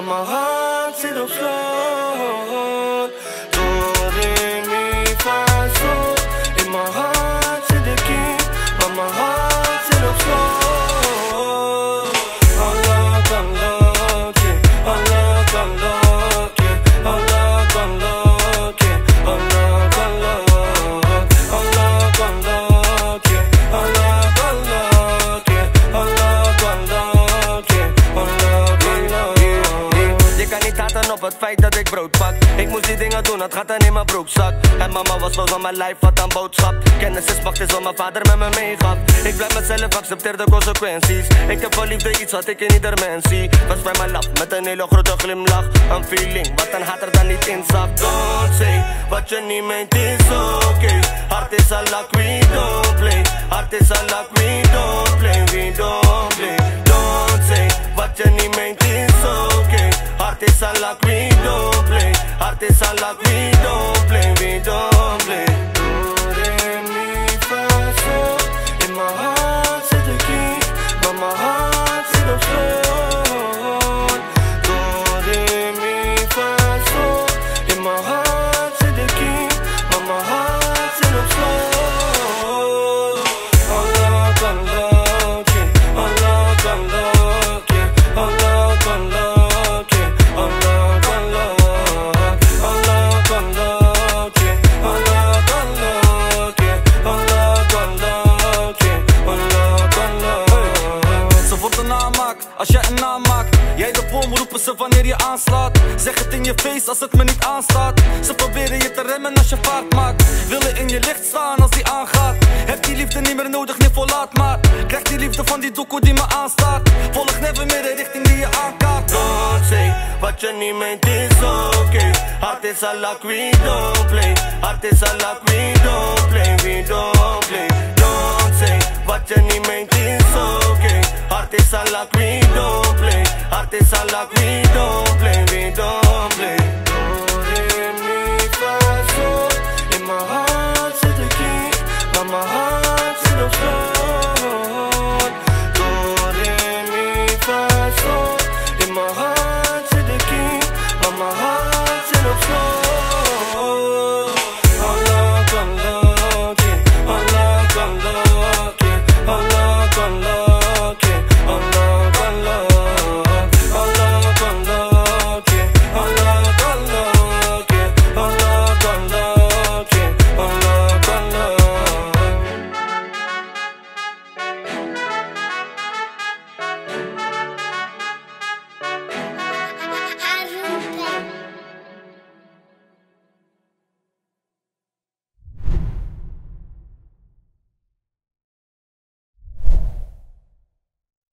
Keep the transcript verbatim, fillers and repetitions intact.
but my heart still don't flow. Do re mi fa sol, in my heart still the king, but my heart still don't flow. Op het feit dat ik brood pak. Ik moest die dingen doen, het gaat dan in mijn broekzak. En mama was los aan mijn lijf, wat aan boodschap. Kennis is macht, is wat mijn vader met me meegaf. Ik blijf mezelf, accepteer de consequenties. Ik heb wel liefde, iets wat ik in ieder mens zie. Was bij mijn lap, met een hele grote glimlach. Een feeling, wat een haat er dan niet in zag. Don't say, wat je niet meent is oké. Hart is al like we don't play. Hart is al like we don't play, we don't play. Don't say, wat je niet meent is oké. Hart is al like we don't play. Hart is al like we don't play, we don't play. Do re mi fa sol, in my heart zit de key, but my heart zit op slot. Do re mi fa sol, in my heart zit de key, but my heart zit op slot. Unlock, unlock it, unlock, unlock it, unlock, unlock. Als jij een naam maakt, jij de boom, roepen ze wanneer je aanslaat. Zeg het in je face als het me niet aanstaat. Ze proberen je te remmen als je vaart maakt. Willen in je licht staan als die aangaat. Heb die liefde niet meer nodig, nee voorlaat maar. Krijg die liefde van die doekoe die me aanstaat. Volg never meer de richting die je aankaart. Don't say, wat je niet meent is oké. Hart is al like we don't play. Hart is al like we don't play, we don't play. Don't say, wat je niet meent is oké. Artists are like we don't play. Artists are like we don't.